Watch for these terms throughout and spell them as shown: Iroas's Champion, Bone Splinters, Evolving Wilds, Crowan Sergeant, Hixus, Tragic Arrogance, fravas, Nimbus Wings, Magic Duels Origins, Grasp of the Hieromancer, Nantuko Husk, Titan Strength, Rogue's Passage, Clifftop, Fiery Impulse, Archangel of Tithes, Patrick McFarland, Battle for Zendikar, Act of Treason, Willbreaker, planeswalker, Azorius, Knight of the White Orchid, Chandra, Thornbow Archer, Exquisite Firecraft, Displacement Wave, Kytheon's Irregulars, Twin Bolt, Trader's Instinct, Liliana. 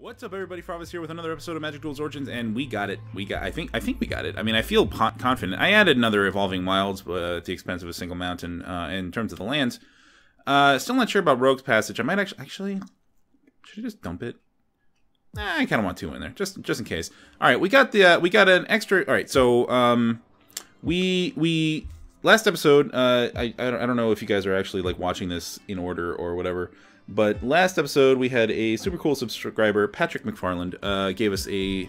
What's up, everybody? Fravis here with another episode of Magic Duels Origins, and we got it. I think we got it. I mean, I feel confident. I added another Evolving Wilds at the expense of a single mountain in terms of the lands. Still not sure about Rogue's Passage. I might actually should I just dump it? Nah, I kind of want two in there, just in case. All right, we got the we got an extra. All right, so we last episode. I don't know if you guys are actually like watching this in order or whatever. But last episode, we had a super cool subscriber, Patrick McFarland, gave us a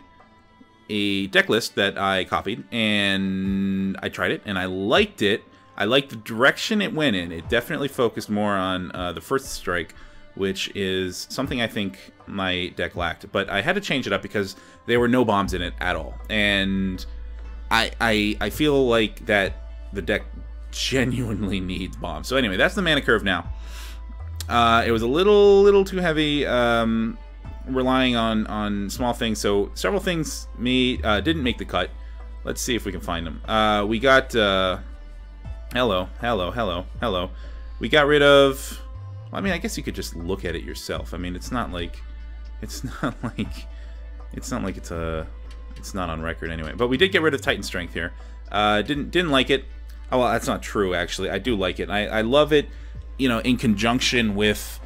deck list that I copied, and I tried it, and I liked it. I liked the direction it went in. It definitely focused more on the first strike, which is something I think my deck lacked. But I had to change it up because there were no bombs in it at all. And I feel like that the deck genuinely needs bombs. So anyway, that's the mana curve now. It was a little too heavy, relying on small things. So several things didn't make the cut. Let's see if we can find them. We got hello. We got rid of. Well, I mean, I guess you could just look at it yourself. I mean, it's not like it's not on record anyway. But we did get rid of Titan Strength here. Didn't like it. Oh, well, that's not true. Actually, I do like it. I love it. You know, in conjunction with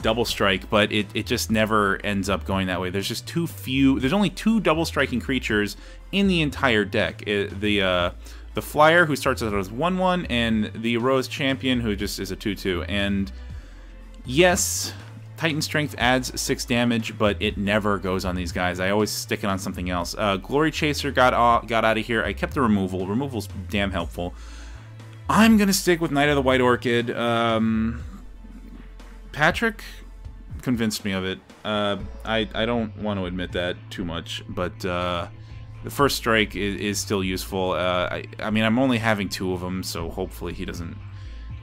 double strike, but it just never ends up going that way. There's just too few. There's only two double striking creatures in the entire deck. The flyer, who starts out as 1/1, and the Rose Champion, who just is a 2/2. And yes, Titan Strength adds 6 damage, but it never goes on these guys. I always stick it on something else. Glory Chaser got out of here. I kept the removal. Removal's damn helpful. I'm going to stick with Knight of the White Orchid. Patrick convinced me of it. I don't want to admit that too much, but the first strike is still useful. I mean, I'm only having 2 of them, so hopefully he doesn't...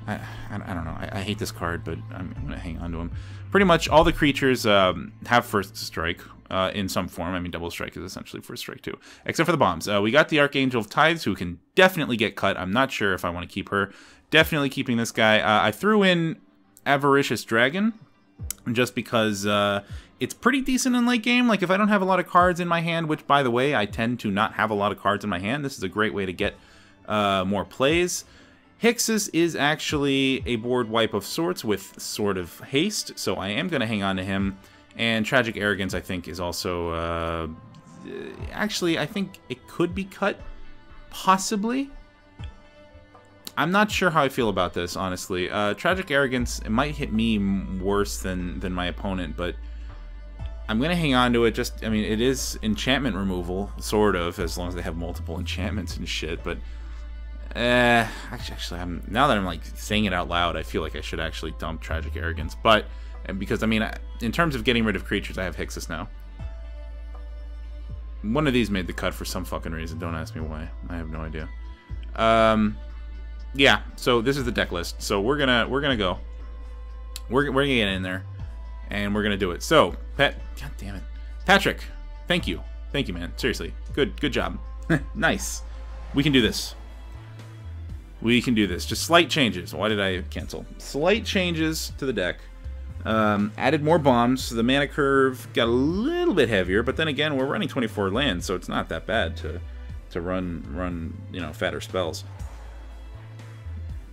I don't know. I hate this card, but I'm going to hang on to him. Pretty much all the creatures have first strike in some form. I mean, double strike is essentially first strike too, except for the bombs. We got the Archangel of Tithes, who can definitely get cut. I'm not sure if I want to keep her. Definitely keeping this guy. I threw in Avaricious Dragon just because it's pretty decent in late game. Like, if I don't have a lot of cards in my hand, which, by the way, I tend to not have a lot of cards in my hand, this is a great way to get more plays. Hixus is actually a board wipe of sorts with sort of haste, so I am going to hang on to him. And Tragic Arrogance, I think, is also... actually, I think it could be cut, possibly. I'm not sure how I feel about this, honestly. Tragic Arrogance, it might hit me worse than my opponent, but I'm going to hang on to it. Just, I mean, it is enchantment removal, sort of, as long as they have multiple enchantments and shit, but... actually, now that I'm like saying it out loud, I feel like I should actually dump Tragic Arrogance. But because I mean, in terms of getting rid of creatures, I have Hixus now. One of these made the cut for some fucking reason. Don't ask me why. I have no idea. Yeah. So this is the deck list. So we're gonna go. We're gonna get in there, and we're gonna do it. So God damn it, Patrick. Thank you, man. Seriously, good job. Nice. We can do this. We can do this. Just slight changes. Why did I cancel? Slight changes to the deck. Added more bombs. The mana curve got a little bit heavier, but then again, we're running 24 lands, so it's not that bad to run you know, fatter spells.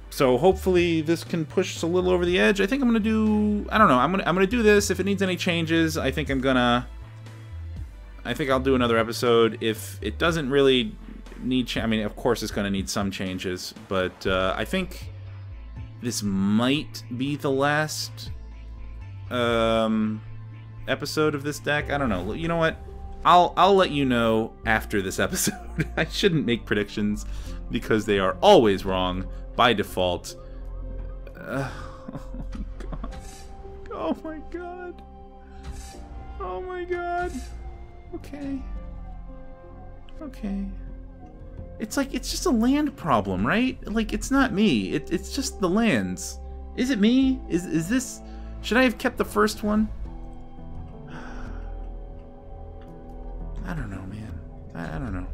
So hopefully this can push us a little over the edge. I think I'm gonna do. I don't know. I'm gonna do this. If it needs any changes, I think I'll do another episode. If it doesn't really. I mean, of course it's going to need some changes, but I think this might be the last episode of this deck. I don't know. You know what? I'll let you know after this episode. I shouldn't make predictions because they are always wrong by default. Oh God. Oh my God. Oh my God. Okay. Okay. It's like, it's just a land problem, right? Like, it's not me. It's just the lands. Is it me? Is this... Should I have kept the first one? I don't know, man. I don't know.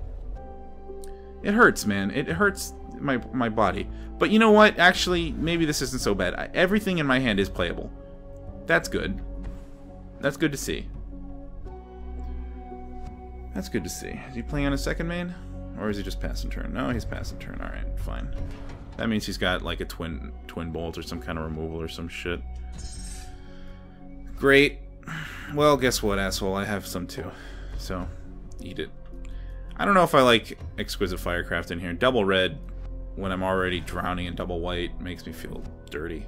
It hurts, man. It hurts my body. But you know what? Actually, maybe this isn't so bad. Everything in my hand is playable. That's good. That's good to see. That's good to see. Is he playing on his second main? Or is he just passing turn? No, he's passing turn. Alright, fine. That means he's got like a twin bolt or some kind of removal or some shit. Great. Well, guess what, asshole? I have some too. So, eat it. I don't know if I like Exquisite Firecraft in here. Double red, when I'm already drowning in double white, makes me feel dirty.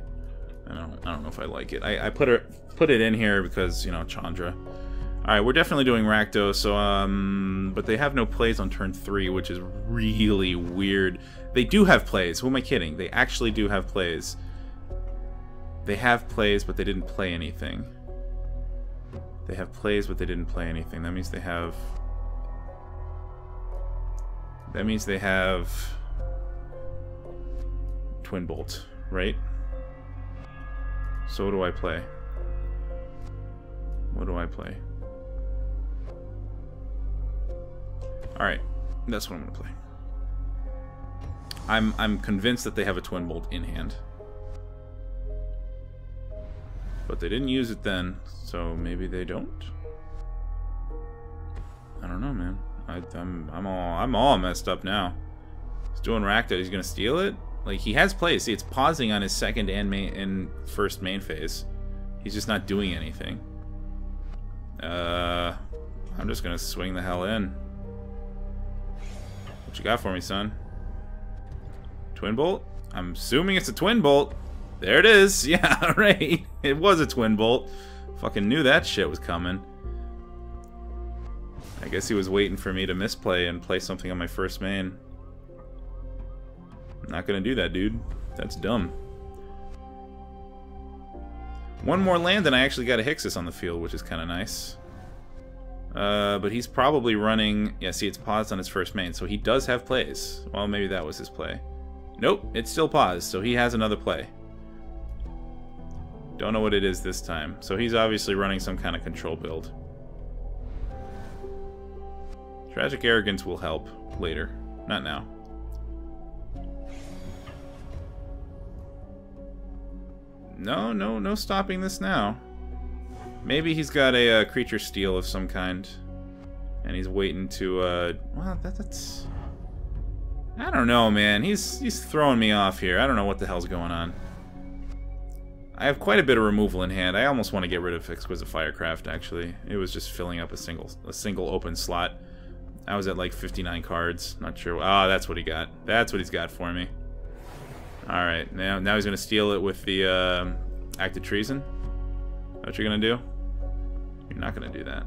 I don't know if I like it. I put it in here because, you know, Chandra. Alright, we're definitely doing Rakdos, so, but they have no plays on turn 3, which is really weird. They do have plays. Who am I kidding? They actually do have plays. They have plays, but they didn't play anything. They have plays, but they didn't play anything. That means they have... Twin Bolt, right? So what do I play? What do I play? Alright, that's what I'm gonna play. I'm convinced that they have a Twin Bolt in hand. But they didn't use it then, so maybe they don't? I don't know, man. I'm all messed up now. He's doing Rakdos, he's gonna steal it? Like, he has plays. See, it's pausing on his second and first main phase. He's just not doing anything. I'm just gonna swing the hell in. What you got for me, son? Twin Bolt? I'm assuming it's a Twin Bolt. There it is. Yeah, right. It was a Twin Bolt. Fucking knew that shit was coming. I guess he was waiting for me to misplay and play something on my first main. I'm not gonna do that, dude. That's dumb. One more land and I actually got a Hixus on the field, which is kind of nice. But he's probably running... Yeah, see, it's paused on his first main, so he does have plays. Well, maybe that was his play. Nope, it's still paused, so he has another play. Don't know what it is this time. So he's obviously running some kind of control build. Tragic Arrogance will help later. Not now. No, no, no stopping this now. Maybe he's got a creature steal of some kind, and he's waiting to. Well, that's. I don't know, man. He's throwing me off here. I don't know what the hell's going on. I have quite a bit of removal in hand. I almost want to get rid of Exquisite Firecraft. Actually, it was just filling up a single open slot. I was at like 59 cards. Not sure. Ah, that's what he got. That's what he's got for me. All right, now he's gonna steal it with the Act of Treason. What you're gonna do? You're not gonna do that.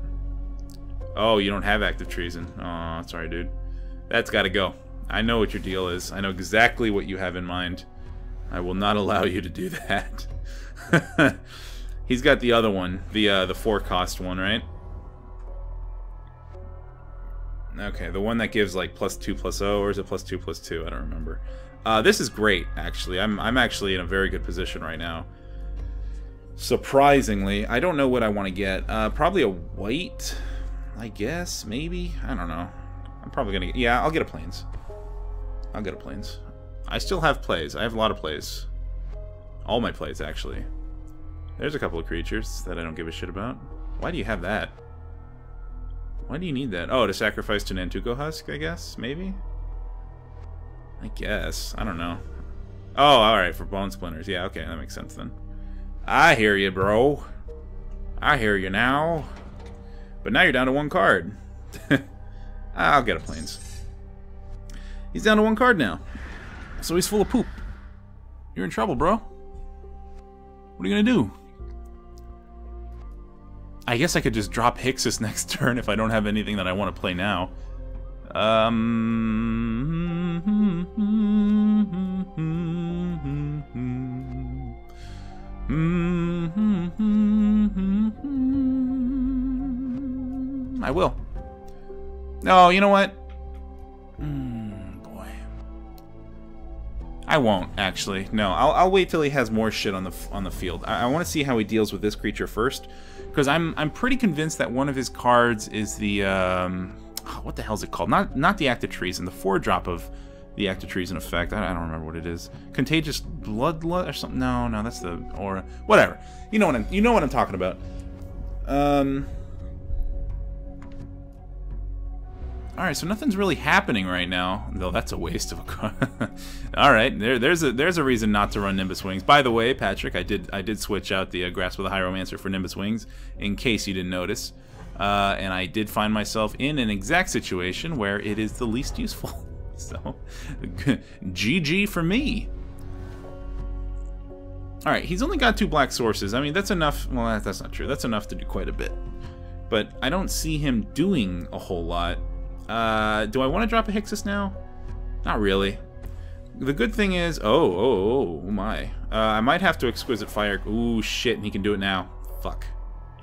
Oh, you don't have Act of Treason. Oh, sorry, dude. That's gotta go. I know what your deal is. I know exactly what you have in mind. I will not allow you to do that. He's got the other one, the 4-cost one, right? Okay, the one that gives like +2/+0, or is it +2/+2? I don't remember. This is great, actually. I'm actually in a very good position right now. Surprisingly, I don't know what I want to get. Probably a white, I guess, maybe? I don't know. I'm probably going to get... Yeah, I'll get a Plains. I'll get a Plains. I still have plays. I have a lot of plays. All my plays, actually. There's a couple of creatures that I don't give a shit about. Why do you have that? Why do you need that? Oh, to sacrifice to Nantuko Husk, I guess? Maybe? I guess. I don't know. Oh, alright, for Bone Splinters. Yeah, okay, that makes sense then. I hear you, bro. I hear you now. But now you're down to one card. I'll get a Plains. He's down to one card now. So he's full of poop. You're in trouble, bro. What are you gonna do? I guess I could just drop Hixus next turn if I don't have anything that I want to play now. I will. No, you know what? Boy. I won't, actually. No, I'll wait till he has more shit on the field. I want to see how he deals with this creature first, because I'm pretty convinced that one of his cards is the what the hell is it called? Not the Act of Treason, the 4-drop of the Act of Treason effect. I don't remember what it is. Contagious bloodlust or something? No, that's the aura. Whatever. You know what I'm talking about. Alright, so nothing's really happening right now. Though that's a waste of a card. Alright, there's a reason not to run Nimbus Wings. By the way, Patrick, I did switch out the Grasp of the Hieromancer for Nimbus Wings, in case you didn't notice. And I did find myself in an exact situation where it is the least useful. So, GG for me. Alright, he's only got 2 black sources. I mean, that's enough. Well, that's not true. That's enough to do quite a bit. But I don't see him doing a whole lot. Do I want to drop a Hixus now? Not really. The good thing is, oh my. I might have to Exquisite Fire. Ooh, shit, and he can do it now. Fuck.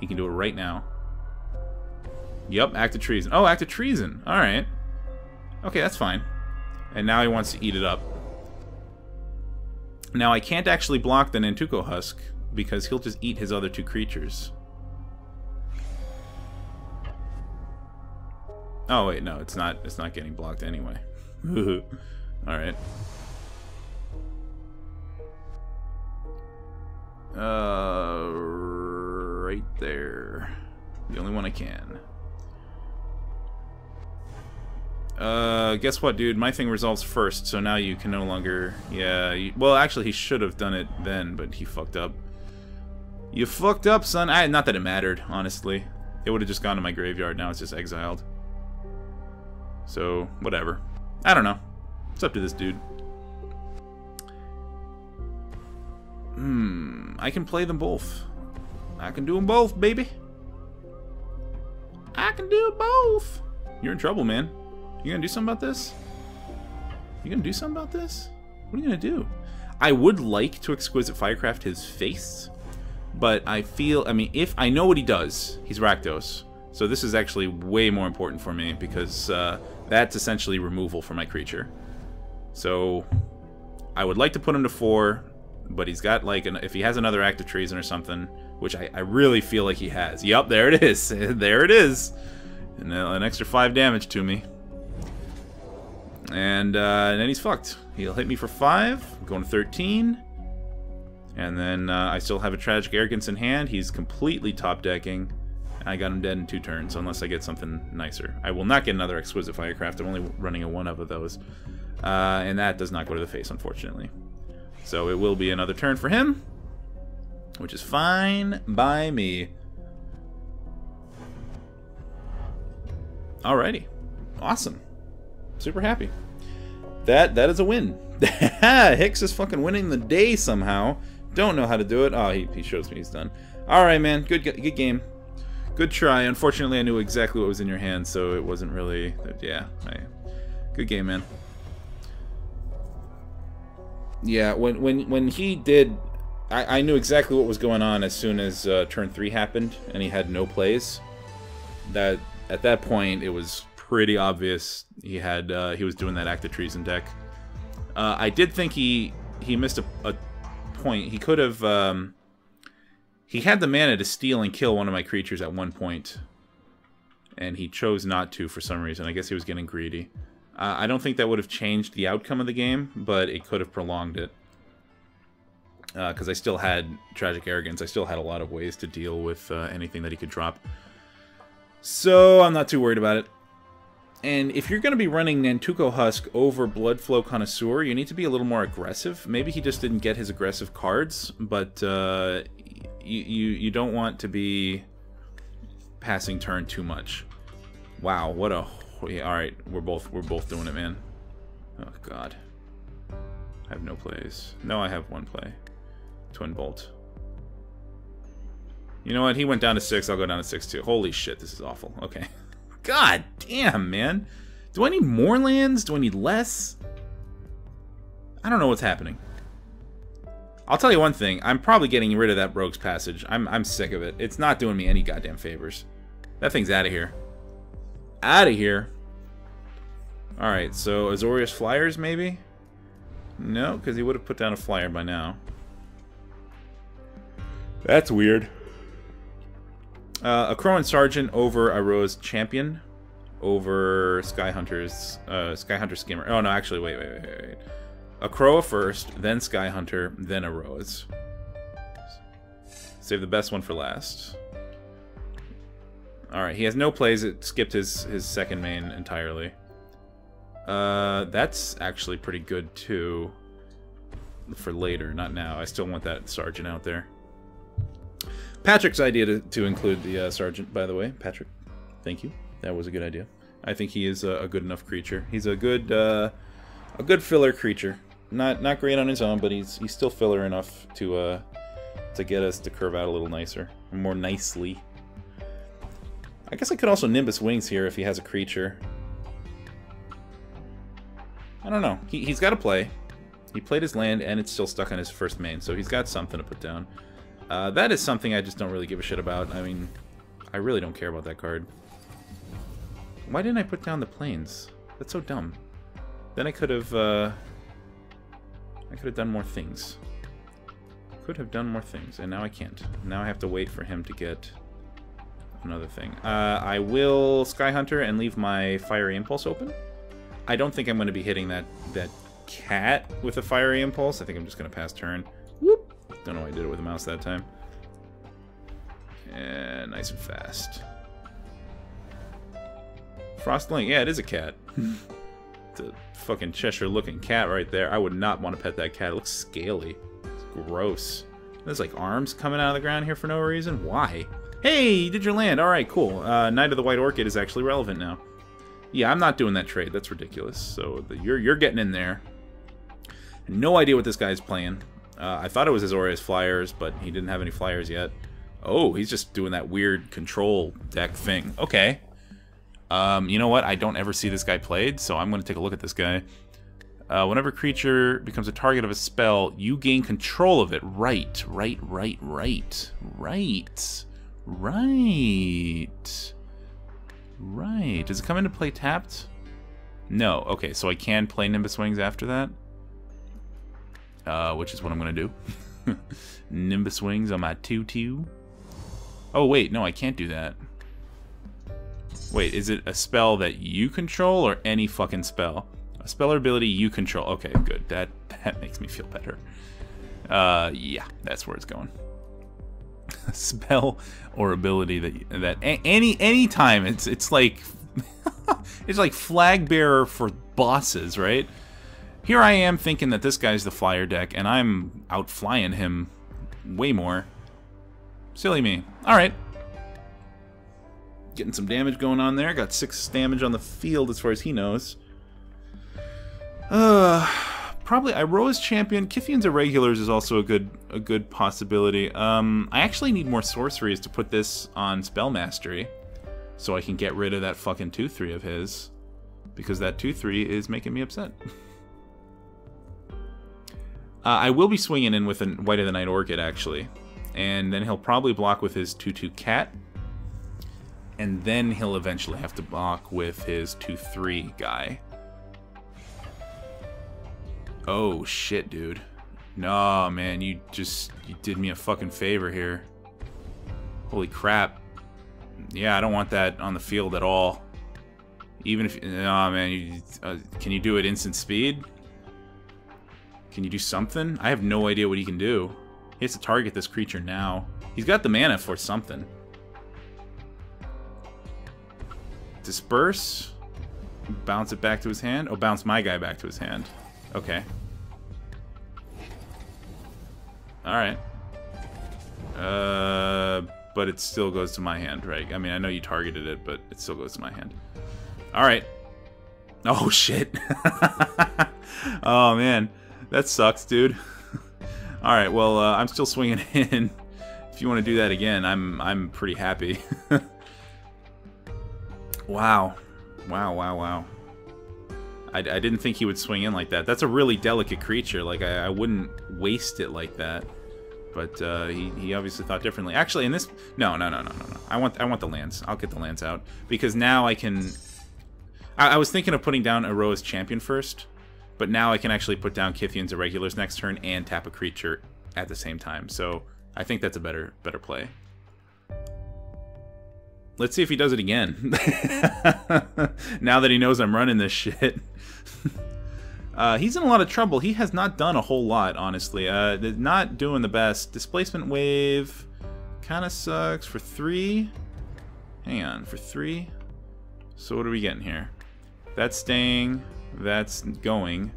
He can do it right now. Yep, Act of Treason. Oh, Act of Treason. Alright. Okay, that's fine. And now he wants to eat it up. Now, I can't actually block the Nantuko Husk, because he'll just eat his other 2 creatures. Oh wait, no, it's not getting blocked anyway. Alright. Right there. The only one I can. Guess what, dude? My thing resolves first, so now you can no longer... Yeah, well, actually, he should have done it then, but he fucked up. You fucked up, son! Not that it mattered, honestly. It would have just gone to my graveyard, now it's just exiled. So, whatever. I don't know. It's up to this dude. I can play them both. I can do them both, baby. I can do both. You're in trouble, man. You gonna do something about this? You gonna do something about this? What are you gonna do? I would like to Exquisite Firecraft his face, but I mean, if I know what he does, he's Rakdos. So this is actually way more important for me, because that's essentially removal for my creature. So I would like to put him to 4, but he's got like, if he has another Act of Treason or something, which I really feel like he has. Yup, there it is. There it is. And an extra 5 damage to me. And then he's fucked. He'll hit me for 5. I'm going to 13. And then I still have a Tragic Arrogance in hand. He's completely top decking. I got him dead in 2 turns, unless I get something nicer. I will not get another Exquisite Firecraft. I'm only running a 1-up of those. And that does not go to the face, unfortunately. So it will be another turn for him, which is fine by me. Alrighty. Awesome. Super happy. That is a win. Hicks is fucking winning the day somehow. Don't know how to do it. Oh, he shows me he's done. Alright, man. Good game. Good try. Unfortunately, I knew exactly what was in your hand, so it wasn't really... Yeah. Good game, man. Yeah, when he did... I knew exactly what was going on as soon as turn 3 happened, and he had no plays. At that point, it was pretty obvious he was doing that Act of Treason deck. I did think he missed a point. He could have... He had the mana to steal and kill one of my creatures at one point, and he chose not to for some reason. I guess he was getting greedy. I don't think that would have changed the outcome of the game, but it could have prolonged it. Because I still had Tragic Arrogance. I still had a lot of ways to deal with anything that he could drop. So I'm not too worried about it. And if you're going to be running Nantuko Husk over Bloodflow Connoisseur, you need to be a little more aggressive. Maybe he just didn't get his aggressive cards, but... You don't want to be passing turn too much. Wow, what a... Yeah, all right, we're both doing it, man. Oh god, I have no plays. No, I have 1 play. Twin Bolt. You know what? He went down to 6. I'll go down to 6 too. Holy shit, this is awful. Okay. God damn, man. Do I need more lands? Do I need less? I don't know what's happening. I'll tell you one thing, I'm probably getting rid of that Rogue's Passage. I'm sick of it. It's not doing me any goddamn favors. That thing's out of here. Out of here. Alright, so Azorius Flyers, maybe? No, because he would have put down a flyer by now. That's weird. A Crowan Sergeant over a Rose Champion. Over Skyhunter Skimmer. Oh, no, actually, wait. A Crowa first, then Skyhunter, then a Rose. Save the best one for last. Alright, he has no plays. It skipped his second main entirely. That's actually pretty good, too. For later, not now. I still want that sergeant out there. Patrick's idea to include the sergeant, by the way. Patrick, thank you. That was a good idea. I think he is a good enough creature. He's a good filler creature. Not great on his own, but he's still filler enough to get us to curve out a little nicer, more nicely. I guess I could also Nimbus Wings here if he has a creature. I don't know. He's got to play. He played his land, and it's still stuck on his first main, so he's got something to put down. That is something I just don't really give a shit about. I mean, I really don't care about that card. Why didn't I put down the planes? That's so dumb. Then I could have done more things. Could have done more things, and now I can't. Now I have to wait for him to get another thing. I will Skyhunter and leave my Fiery Impulse open. I don't think I'm going to be hitting that cat with a Fiery Impulse. I think I'm just going to pass turn. Whoop! Don't know why I did it with a mouse that time. And nice and fast. Frostling, yeah, it is a cat. It's a fucking Cheshire-looking cat right there. I would not want to pet that cat. It looks scaly. It's gross. There's like arms coming out of the ground here for no reason. Why? Hey, you did your land. All right, cool. Knight of the White Orchid is actually relevant now. Yeah, I'm not doing that trade. That's ridiculous. So you're getting in there. No idea what this guy's playing. I thought it was Azorius Flyers, but he didn't have any Flyers yet. Oh, he's just doing that weird control deck thing. Okay. You know what? I don't ever see this guy played, so I'm going to take a look at this guy. Whenever a creature becomes a target of a spell, you gain control of it. Right. Does it come into play tapped? No. Okay, so I can play Nimbus Wings after that. Which is what I'm going to do. Nimbus Wings on my 2/2. Oh, wait. No, I can't do that. Wait, is it a spell that you control or any fucking spell? A spell or ability you control. Okay, good. That makes me feel better. Yeah, that's where it's going. A spell or ability that any time it's like it's like flag bearer for bosses, right? Here I am thinking that this guy's the flyer deck, and I'm out flying him way more. Silly me. All right, getting some damage going on there. Got 6 damage on the field as far as he knows. Probably Iroas's Champion. Kytheon's Irregulars is also a good possibility. I actually need more sorceries to put this on Spell Mastery, so I can get rid of that fucking 2/3 of his, because that 2/3 is making me upset. I will be swinging in with a White of the Night Orchid actually, and then he'll probably block with his 2/2 cat, and then he'll eventually have to block with his 2/3 guy. Oh shit, dude. No, man, you did me a fucking favor here. Holy crap. Yeah, I don't want that on the field at all. Even if, no, man, can you do it instant speed? Can you do something? I have no idea what he can do. He has to target this creature now. He's got the mana for something. Disperse. Bounce it back to his hand. Oh, bounce my guy back to his hand. Okay. Alright. But it still goes to my hand, right? I mean, I know you targeted it, but it still goes to my hand. Alright. Oh, shit. Oh, man. That sucks, dude. Alright, well, I'm still swinging in. If you want to do that again, I'm pretty happy. Wow. Wow, wow, wow. I didn't think he would swing in like that. That's a really delicate creature. Like, I wouldn't waste it like that. But he obviously thought differently. Actually, in this... No. I want the lands. I'll get the lands out. Because now I can... I was thinking of putting down Iroas's Champion first. But now I can actually put down Kytheon's Irregulars next turn and tap a creature at the same time. So I think that's a better play. Let's see if he does it again. Now that he knows I'm running this shit. He's in a lot of trouble. He has not done a whole lot, honestly. Not doing the best. Displacement Wave kind of sucks for 3. Hang on, for 3. So what are we getting here? That's staying, that's going,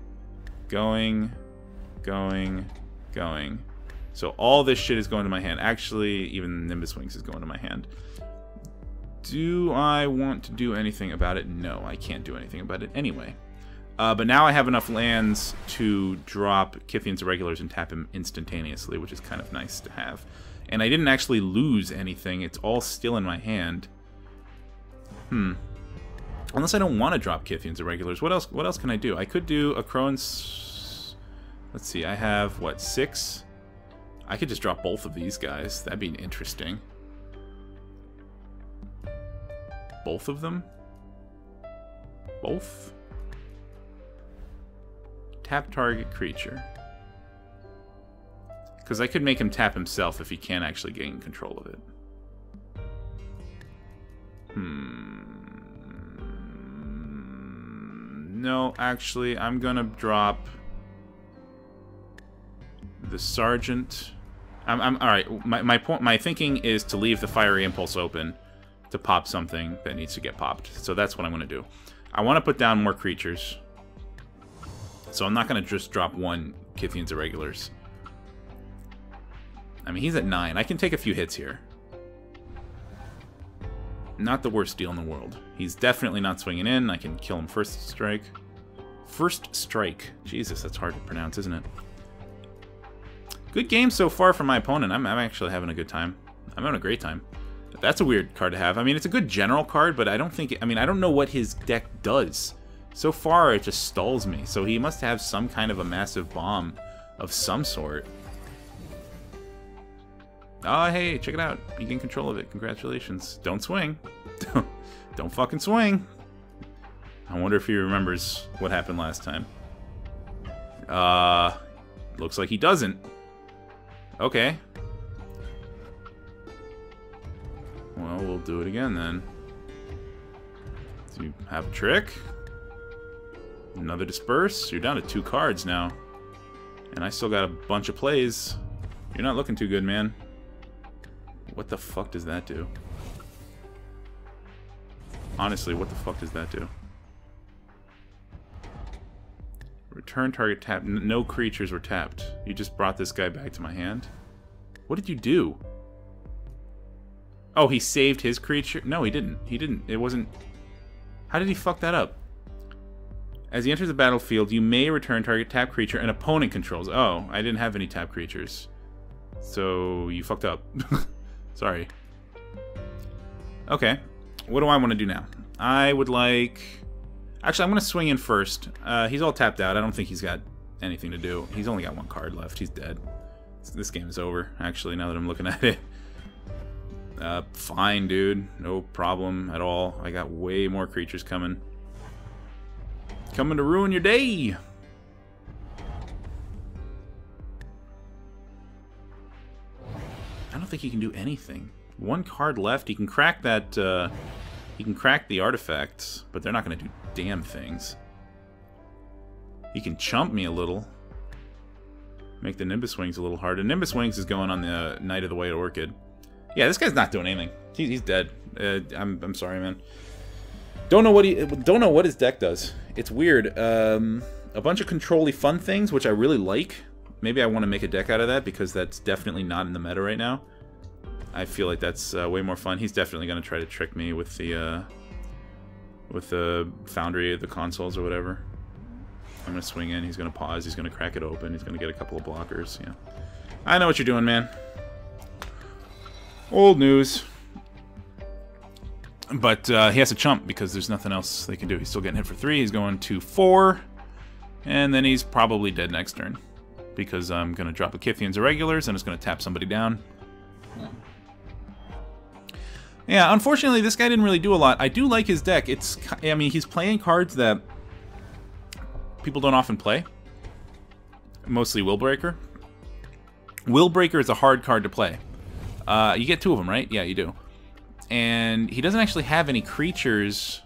going, going, going. So all this shit is going to my hand. Actually, even Nimbus Wings is going to my hand. Do I want to do anything about it? No, I can't do anything about it anyway. But now I have enough lands to drop Kytheon's Irregulars and tap him instantaneously, which is kind of nice to have. And I didn't actually lose anything. It's all still in my hand. Hmm. Unless I don't want to drop Kytheon's Irregulars. What else can I do? I could do a Crowan's... Let's see, I have, what, 6? I could just drop both of these guys. That'd be interesting. Both of them? Both? Tap target creature. Because I could make him tap himself if he can't actually gain control of it. No, actually, I'm gonna drop the Sergeant. I'm all right. My thinking is to leave the Fiery Impulse open to pop something that needs to get popped. So that's what I'm gonna do. I want to put down more creatures. So I'm not gonna just drop one Kytheon's Irregulars. I mean, he's at 9. I can take a few hits here. Not the worst deal in the world. He's definitely not swinging in. I can kill him first strike. First strike. Jesus, that's hard to pronounce, isn't it? Good game so far from my opponent. I'm actually having a good time. I'm having a great time. That's a weird card to have. I mean, it's a good general card, but I don't think... I mean, I don't know what his deck does. So far, it just stalls me. So he must have some kind of a massive bomb of some sort. Oh, hey, check it out. You gain control of it. Congratulations. Don't swing. Don't fucking swing. I wonder if he remembers what happened last time. Looks like he doesn't. Okay. Well, we'll do it again then. Do you have a trick? Another disperse? You're down to 2 cards now. And I still got a bunch of plays. You're not looking too good, man. What the fuck does that do? Honestly, what the fuck does that do? Return target tapped. No creatures were tapped. You just brought this guy back to my hand? What did you do? Oh, he saved his creature? No, he didn't. He didn't. It wasn't... How did he fuck that up? As he enters the battlefield, you may return target tap creature an opponent controls. Oh, I didn't have any tap creatures. So, you fucked up. Sorry. Okay. What do I want to do now? I would like... Actually, I'm going to swing in first. He's all tapped out. I don't think he's got anything to do. He's only got 1 card left. He's dead. This game is over, actually, now that I'm looking at it. Fine, dude. No problem at all. I got way more creatures coming. Coming to ruin your day! I don't think he can do anything. 1 card left. He can crack that, he can crack the artifacts, but they're not going to do damn things. He can chump me a little. Make the Nimbus Wings a little harder. Nimbus Wings is going on the Knight of the White Orchid. Yeah, this guy's not doing anything. He's dead. I'm sorry, man. Don't know what his deck does. It's weird. A bunch of control-y fun things, which I really like. Maybe I want to make a deck out of that, because that's definitely not in the meta right now. I feel like that's way more fun. He's definitely going to try to trick me with the Foundry of the Consoles or whatever. I'm going to swing in. He's going to pause. He's going to crack it open. He's going to get a couple of blockers. Yeah, I know what you're doing, man. Old news. But he has to chump, because there's nothing else they can do. He's still getting hit for 3. He's going to 4. And then he's probably dead next turn, because I'm going to drop a Kytheon's Irregulars and it's going to tap somebody down. Yeah, unfortunately, this guy didn't really do a lot. I do like his deck. It's, I mean, he's playing cards that people don't often play. Mostly Willbreaker. Willbreaker is a hard card to play. You get 2 of them, right? Yeah, you do. And he doesn't actually have any creatures.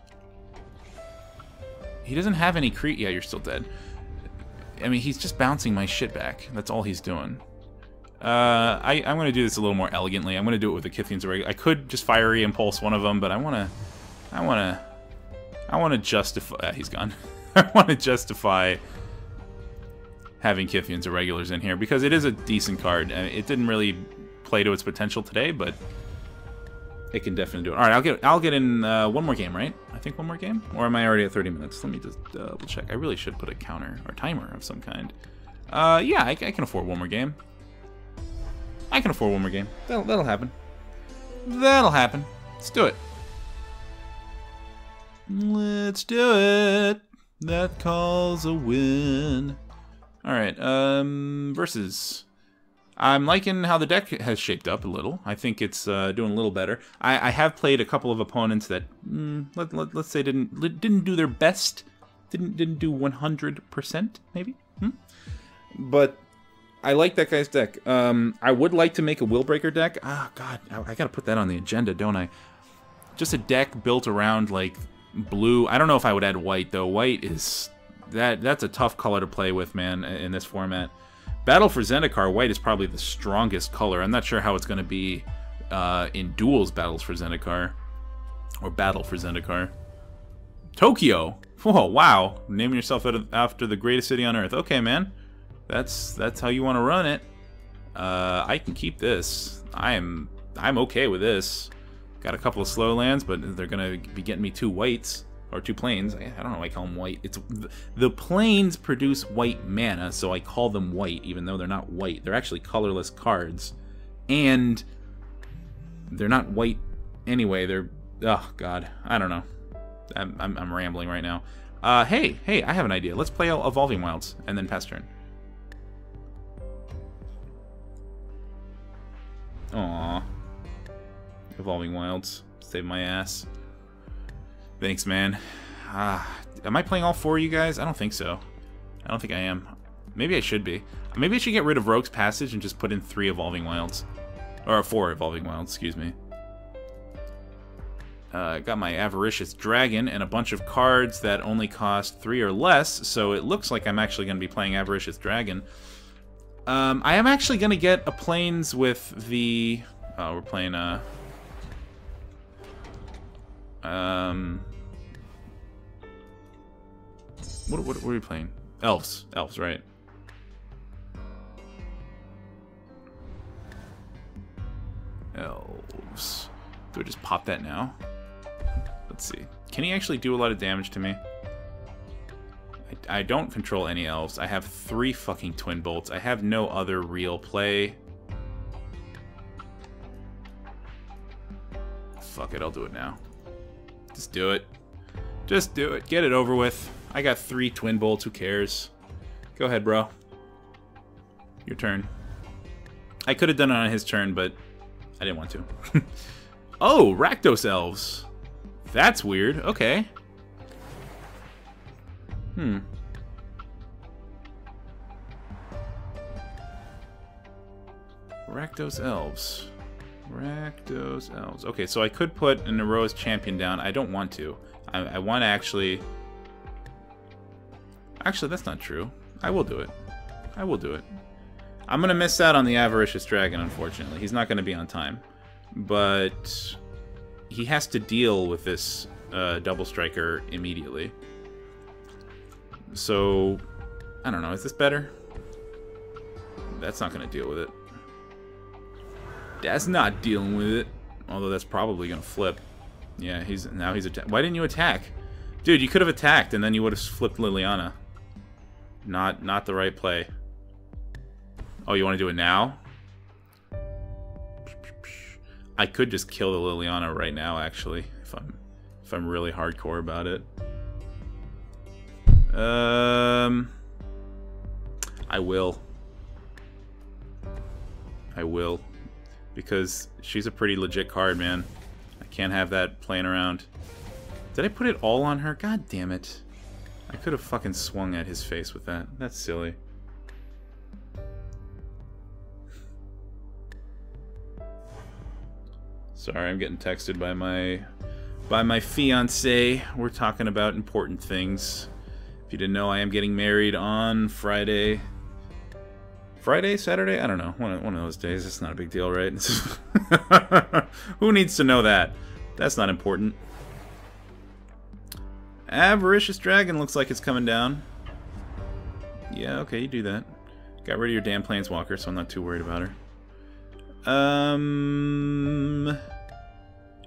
He doesn't have any Yeah, you're still dead. I mean, he's just bouncing my shit back. That's all he's doing. I'm going to do this a little more elegantly. I'm going to do it with the Kytheon's Irregulars. I could just Fiery Impulse one of them, but I want to justify... he's gone. I want to justify having Kytheon's Irregulars in here, because it is a decent card. It didn't really play to its potential today, but it can definitely do it. All right, I'll get in one more game, right? I think one more game? Or am I already at 30 minutes? Let me just double check. I really should put a counter or timer of some kind. Yeah, I can afford one more game. I can afford one more game. That'll happen. That'll happen. Let's do it. Let's do it. That calls a win. Alright, versus. I'm liking how the deck has shaped up a little. I think it's doing a little better. I have played a couple of opponents that, let's say, didn't do their best. Didn't do 100%, maybe? But... I like that guy's deck. I would like to make a Willbreaker deck. Ah, oh, God, I gotta put that on the agenda, don't I? Just a deck built around, like, blue. I don't know if I would add white, though. White is... That's a tough color to play with, man, in this format. Battle for Zendikar, white is probably the strongest color. I'm not sure how it's gonna be in duels Battles for Zendikar. Or Battle for Zendikar. Tokyo! Whoa, wow. Naming yourself after the greatest city on Earth. Okay, man. That's how you want to run it. I can keep this. I'm okay with this. Got a couple of slow lands, but they're gonna be getting me two whites or two plains. I don't know why I call them white. It's the plains produce white mana, so I call them white, even though they're not white. They're actually colorless cards, and they're not white anyway. They're oh god, I don't know. I'm rambling right now. Hey, I have an idea. Let's play Evolving Wilds and then pass turn. Aww. Evolving Wilds. Save my ass. Thanks, man. Am I playing all four of you guys? I don't think so. I don't think I am. Maybe I should be. Maybe I should get rid of Rogue's Passage and just put in three Evolving Wilds. Or four Evolving Wilds, excuse me. Got my Avaricious Dragon and a bunch of cards that only cost three or less, so it looks like I'm actually going to be playing Avaricious Dragon. I am actually going to get a plains with the... we're playing What were we playing? Elves. Elves, right. Elves. Do I just pop that now? Let's see. Can he actually do a lot of damage to me? I don't control any elves. I have three fucking Twin Bolts. I have no other real play. Fuck it, I'll do it now. Just do it. Just do it. Get it over with. I got three Twin Bolts. Who cares? Go ahead, bro. Your turn. I could have done it on his turn, but I didn't want to. Oh, Rakdos elves. That's weird. Okay. Rakdos elves. Rakdos elves. Okay, so I could put an Iroas's Champion down. I don't want to. I want to actually... Actually, that's not true. I will do it. I will do it. I'm going to miss out on the Avaricious Dragon, unfortunately. He's not going to be on time. But he has to deal with this Double Striker immediately. So, I don't know, is this better? That's not going to deal with it. That's not dealing with it. Although that's probably going to flip. Yeah, now he's attacked. Why didn't you attack? Dude, you could have attacked and then you would have flipped Liliana. Not the right play. Oh, you want to do it now? I could just kill the Liliana right now, actually, if I'm really hardcore about it. I will. Because she's a pretty legit card, man. I can't have that playing around. Did I put it all on her? God damn it. I could have fucking swung at his face with that. That's silly. Sorry, I'm getting texted by my fiance. We're talking about important things. You didn't know, I am getting married on Friday. Friday, Saturday? I don't know. One of those days. It's not a big deal, right? Who needs to know that? That's not important. Avaricious Dragon looks like it's coming down. Yeah, okay, you do that. Got rid of your damn Planeswalker, so I'm not too worried about her.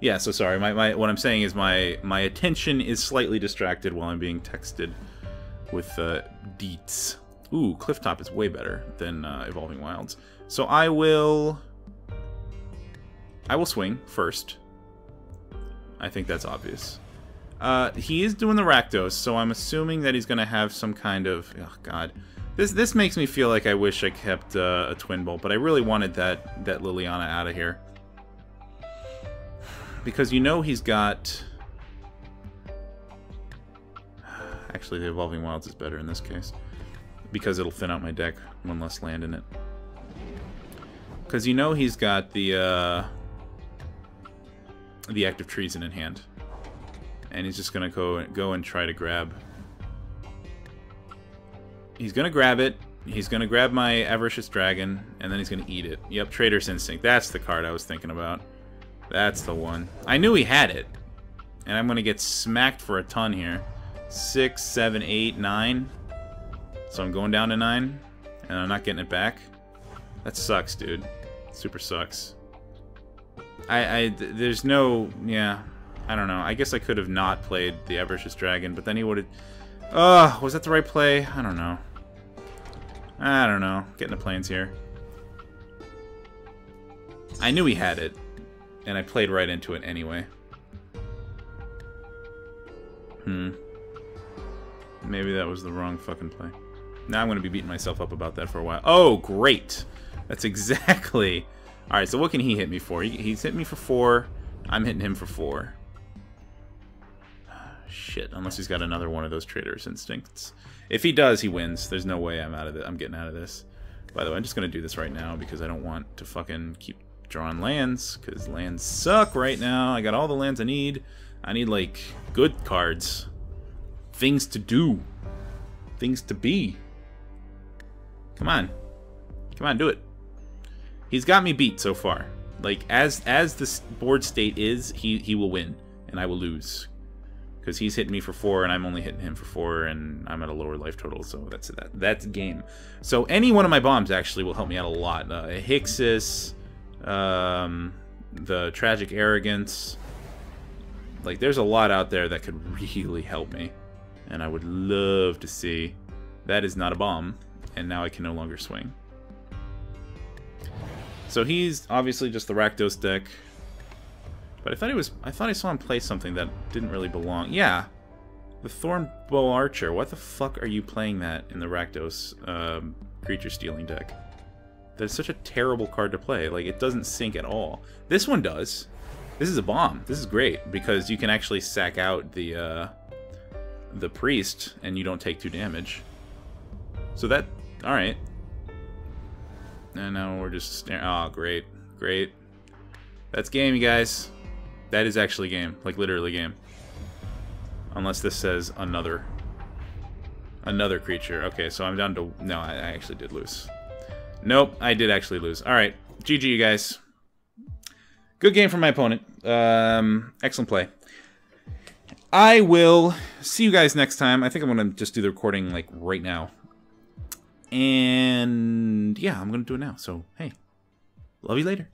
Yeah, so sorry. What I'm saying is my attention is slightly distracted while I'm being texted with deets. Ooh, Clifftop is way better than Evolving Wilds. So I will swing first. I think that's obvious. He is doing the Rakdos, so I'm assuming that he's going to have some kind of... Oh, God. This makes me feel like I wish I kept a Twin Bolt, but I really wanted that Liliana out of here. Because you know he's got... Actually, the Evolving Wilds is better in this case. Because it'll thin out my deck. One less land in it. Because you know he's got the Act of Treason in hand. And he's just going to go and try to grab... He's going to grab it. He's going to grab my Avaricious Dragon. And then he's going to eat it. Yep, Trader's Instinct. That's the card I was thinking about. That's the one. I knew he had it. And I'm going to get smacked for a ton here. 6, 7, 8, 9. So I'm going down to 9. And I'm not getting it back. That sucks, dude. Super sucks. There's no... Yeah. I don't know. I guess I could have not played the Avaricious Dragon. But then he would have... was that the right play? I don't know. I don't know. Getting the planes here. I knew he had it. And I played right into it anyway. Maybe that was the wrong fucking play. Now I'm going to be beating myself up about that for a while. Oh, great! That's exactly... Alright, so what can he hit me for? He's hit me for 4. I'm hitting him for 4. Shit, unless he's got another one of those Trader's Instincts. If he does, he wins. There's no way I'm getting out of this. By the way, I'm just going to do this right now because I don't want to fucking keep drawing lands, because lands suck right now. I got all the lands I need. I need, like, good cards. Things to do. Things to be. Come on. Come on, do it. He's got me beat so far. Like, as the board state is, he will win, and I will lose. Because he's hitting me for 4, and I'm only hitting him for 4, and I'm at a lower life total, so that's that. That's game. So any one of my bombs actually will help me out a lot. A Hixus, the Tragic Arrogance. Like, there's a lot out there that could really help me, and I would love to see. That is not a bomb, and now I can no longer swing. So he's obviously just the Rakdos deck. But I thought I saw him play something that didn't really belong. Yeah. The Thornbow Archer. What the fuck are you playing that in the Rakdos creature stealing deck? That is such a terrible card to play. Like, it doesn't sink at all. This one does. This is a bomb. This is great because you can actually sack out the priest and you don't take 2 damage. So that, all right. And now we're just oh, great. Great. That's game, you guys. That is actually game. Like, literally game. Unless this says another. Another creature. Okay, so I'm down to... No, I actually did lose. Nope, I did actually lose. Alright, GG, you guys. Good game from my opponent. Excellent play. I will see you guys next time. I think I'm going to just do the recording, like, right now. And, yeah, I'm going to do it now. So, hey. Love you later.